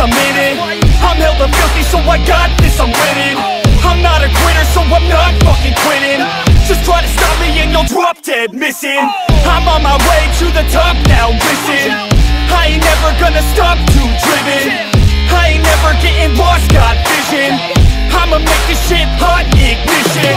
I'm in it. I'm hella filthy, so I got this, I'm winning. I'm not a quitter, so I'm not fucking quitting. Just try to stop me and you'll drop dead missing. I'm on my way to the top now, listen. I ain't never gonna stop, too driven. I ain't never getting lost, got vision. I'ma make this shit hot, ignition.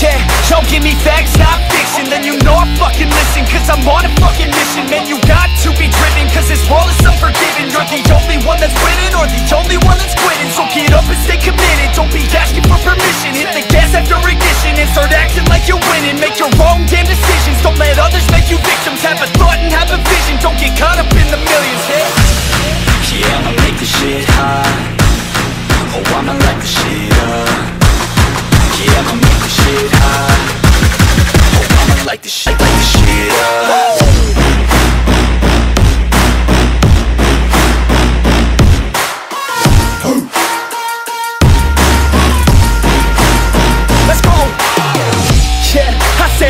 Yeah, don't give me facts, not fiction. Then you know I fucking listen, cause I'm on a fucking mission. Man, you got to be driven, cause this world is unforgiving. You're the only one that's winning, or the only one that's quitting. So get up and stay committed, don't be asking for permission. Hit the gas after ignition and start acting like you're winning. Make your own damn decisions, don't let others make you victims. Have a thought and have a vision, don't get caught up in the millions. Yeah, I'ma make this shit high. Oh, I'ma light this shit up. Yeah, I'ma make this shit high. Oh, I'ma light this shit up.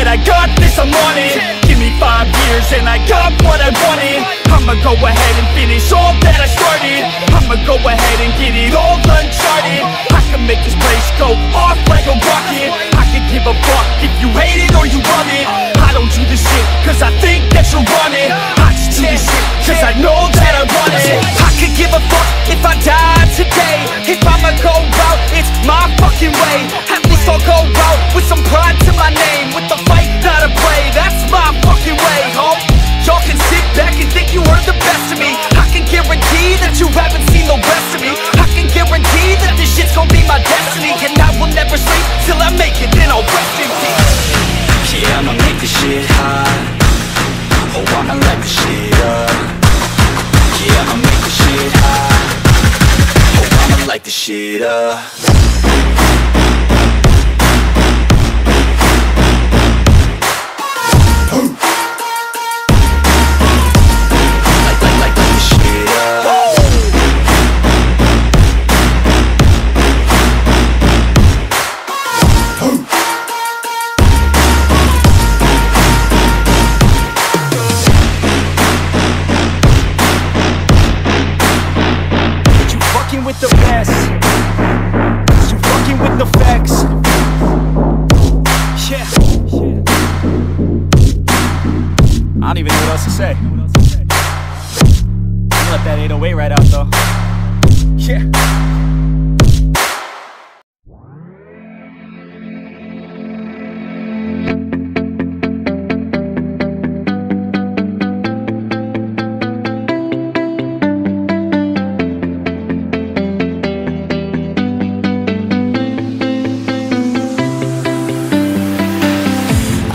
I got this, I'm on it. Give me 5 years and I got what I wanted. I'ma go ahead and finish all that I started. I'ma go ahead and get it all uncharted. I can make this place go off like a rocket. I can give a fuck if you hate it or you love it. I don't do this shit cause I think that you're on it. I just do this shit cause I know that I want it. I could give a fuck if I die today. If I'ma go out, it's my fucking way. At least I'll go out with some pride to my name. With the fight, not a play, that's my fucking way, ho. Y'all can sit back and think you heard the best of me. I can guarantee that you haven't seen the rest of me. I can guarantee that this shit's gonna be my destiny. And I will never sleep till I make it, then I'll rest in peace. Yeah, I'ma make this shit high. Oh, I'ma light this shit up. Yeah, I'ma make this shit high. Oh, I'ma light this shit up.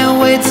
away.